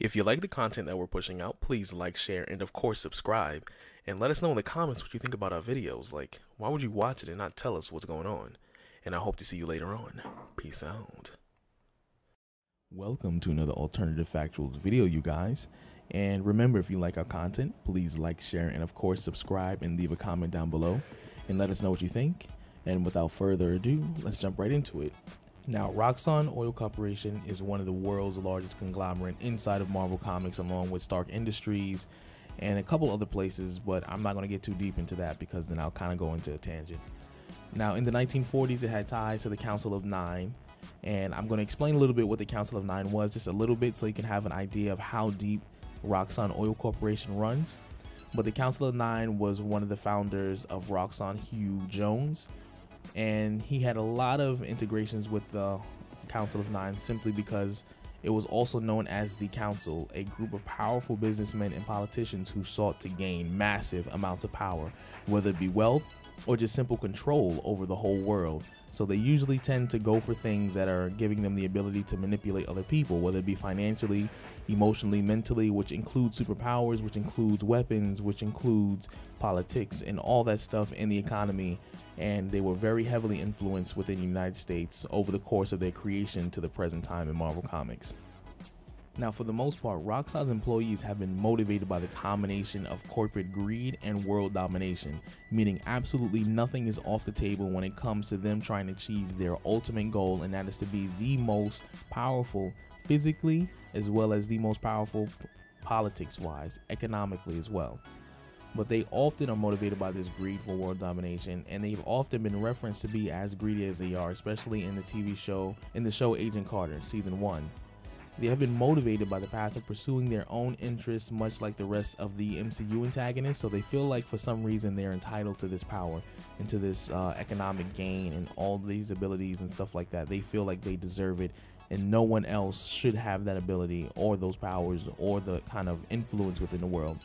If you like the content that we're pushing out, please like, share, and of course subscribe. And let us know in the comments what you think about our videos. Like, why would you watch it and not tell us what's going on? And I hope to see you later on. Peace out. Welcome to another Alternative Factuals video, you guys. And remember, if you like our content, please like, share, and of course subscribe and leave a comment down below. And let us know what you think. And without further ado, let's jump right into it. Now, Roxxon Oil Corporation is one of the world's largest conglomerate inside of Marvel Comics, along with Stark Industries and a couple other places, but I'm not going to get too deep into that because then I'll kind of go into a tangent. Now, in the 1940s, it had ties to the Council of Nine, and I'm going to explain a little bit what the Council of Nine was, just a little bit, so you can have an idea of how deep Roxxon Oil Corporation runs. But the Council of Nine was one of the founders of Roxxon, Hugh Jones, and he had a lot of integrations with the Council of Nine simply because it was also known as the Council, a group of powerful businessmen and politicians who sought to gain massive amounts of power, whether it be wealth or just simple control over the whole world. So they usually tend to go for things that are giving them the ability to manipulate other people, whether it be financially, emotionally, mentally, which includes superpowers, which includes weapons, which includes politics and all that stuff in the economy. And they were very heavily influenced within the United States over the course of their creation to the present time in Marvel Comics. Now, for the most part, Roxxon's employees have been motivated by the combination of corporate greed and world domination, meaning absolutely nothing is off the table when it comes to them trying to achieve their ultimate goal, and that is to be the most powerful physically, as well as the most powerful politics-wise, economically as well. But they often are motivated by this greed for world domination, and they've often been referenced to be as greedy as they are, especially in the show Agent Carter, Season 1. They have been motivated by the path of pursuing their own interests, much like the rest of the MCU antagonists, so they feel like for some reason they're entitled to this power and to this economic gain and all these abilities and stuff like that. They feel like they deserve it, and no one else should have that ability or those powers or the kind of influence within the world.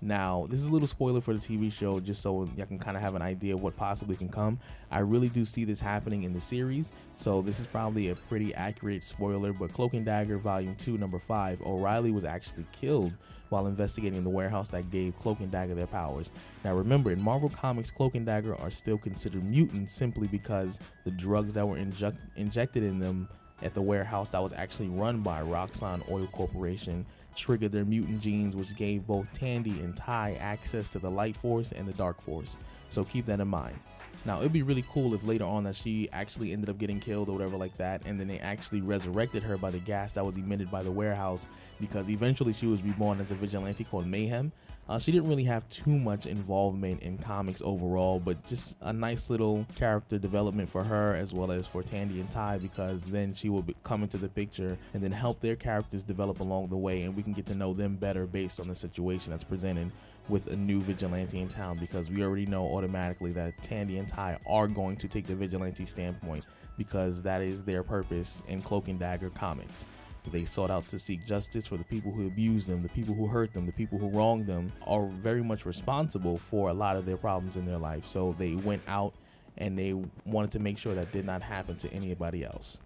Now, this is a little spoiler for the TV show, just so y'all can kind of have an idea of what possibly can come. I really do see this happening in the series, so this is probably a pretty accurate spoiler, but Cloak and Dagger Volume 2, Number 5, O'Reilly was actually killed while investigating the warehouse that gave Cloak and Dagger their powers. Now remember, in Marvel Comics, Cloak and Dagger are still considered mutants simply because the drugs that were injected in them at the warehouse that was actually run by Roxxon Oil Corporation triggered their mutant genes, which gave both Tandy and Ty access to the Light Force and the Dark Force, so keep that in mind. Now, it'd be really cool if later on that she actually ended up getting killed or whatever like that, and then they actually resurrected her by the gas that was emitted by the warehouse, because eventually she was reborn as a vigilante called Mayhem. She didn't really have too much involvement in comics overall, but just a nice little character development for her as well as for Tandy and Ty, because then she will come into the picture and then help their characters develop along the way, and we can get to know them better based on the situation that's presented with a new vigilante in town, because we already know automatically that Tandy and Ty are going to take the vigilante standpoint, because that is their purpose in Cloak and Dagger comics. They sought out to seek justice for the people who abused them, the people who hurt them, the people who wronged them are very much responsible for a lot of their problems in their life. So they went out and they wanted to make sure that did not happen to anybody else.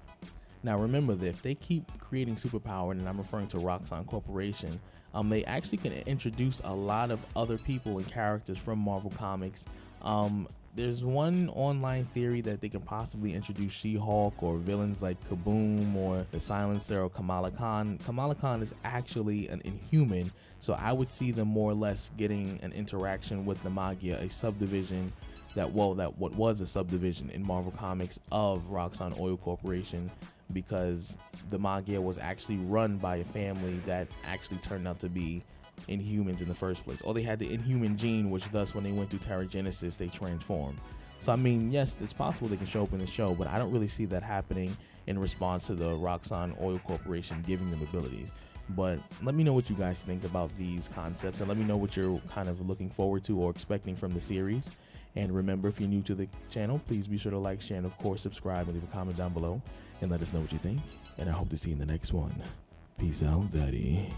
Now remember that if they keep creating superpower, and I'm referring to Roxxon Corporation, they actually can introduce a lot of other people and characters from Marvel Comics. There's one online theory that they can possibly introduce She-Hulk or villains like Kaboom or the Silencer or Kamala Khan. Kamala Khan is actually an Inhuman, so I would see them more or less getting an interaction with the Maggia, a subdivision that was a subdivision in Marvel Comics of Roxxon Oil Corporation, because the Maggia was actually run by a family that actually turned out to be Inhumans in the first place, or they had the Inhuman gene, which thus when they went through Terrigenesis they transformed. So I mean, yes, it's possible they can show up in the show, but I don't really see that happening in response to the Roxxon Oil Corporation giving them abilities. But let me know what you guys think about these concepts, and let me know what you're kind of looking forward to or expecting from the series. And remember, if you're new to the channel, please be sure to like, share, and of course subscribe, and leave a comment down below and let us know what you think, and I hope to see you in the next one. Peace out, Zaddy.